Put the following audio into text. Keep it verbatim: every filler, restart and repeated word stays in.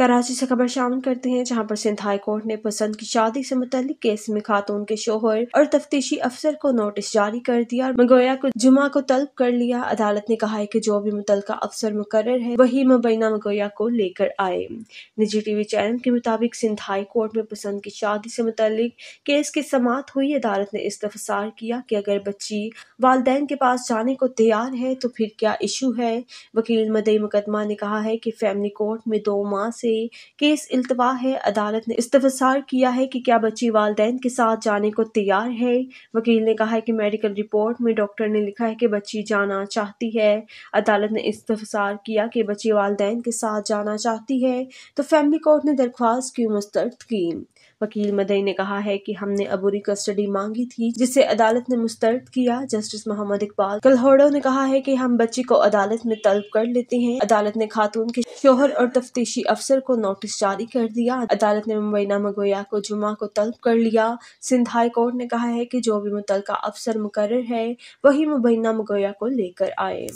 कराची से खबर शामिल करते हैं जहां पर सिंध हाई कोर्ट ने पसंद की शादी से मुतालिक केस में खातून के शोहर और तफ्तीशी अफसर को नोटिस जारी कर दिया और मंगोया को जुमा को तलब कर लिया। अदालत ने कहा है कि जो भी मुतलका अफसर मुकर्रर है वही मुबैना मंगोया को लेकर आए। निजी टीवी चैनल के मुताबिक सिंध हाई कोर्ट में पसंद की शादी से मुतालिक केस की समाअत हुई। अदालत ने इस्तफसार किया कि अगर बच्ची वालिदैन के पास जाने को तैयार है तो फिर क्या इशू है। वकील मदई मुकदमा ने कहा है कि फैमिली कोर्ट में दो माह से केस इल्तवा है। अदालत ने इस्तफसार किया है कि क्या बच्ची वालिदैन के साथ जाने को तैयार है। वकील ने कहा है कि मेडिकल रिपोर्ट में डॉक्टर ने लिखा है कि बच्ची जाना चाहती है। अदालत ने इस्तफसार किया कि बच्ची वालिदैन के साथ जाना चाहती है तो फैमिली कोर्ट ने दरख्वास्त क्यों मुस्तरद की। वकील मदई ने कहा है कि हमने अबूरी कस्टडी मांगी थी जिसे अदालत ने मुस्तरद किया। जस्टिस मोहम्मद इकबाल कलहोड़ो ने कहा है कि हम बच्ची को अदालत में तलब कर लेते हैं। अदालत ने खातून के शोहर और तफ्तीशी अफसर को नोटिस जारी कर दिया। अदालत ने मुबैना मंगोया को जुमा को तलब कर लिया। सिंध हाई कोर्ट ने कहा है कि जो भी मुतलका अफसर मुकर्रर है वही मुबैना मंगोया को लेकर आए।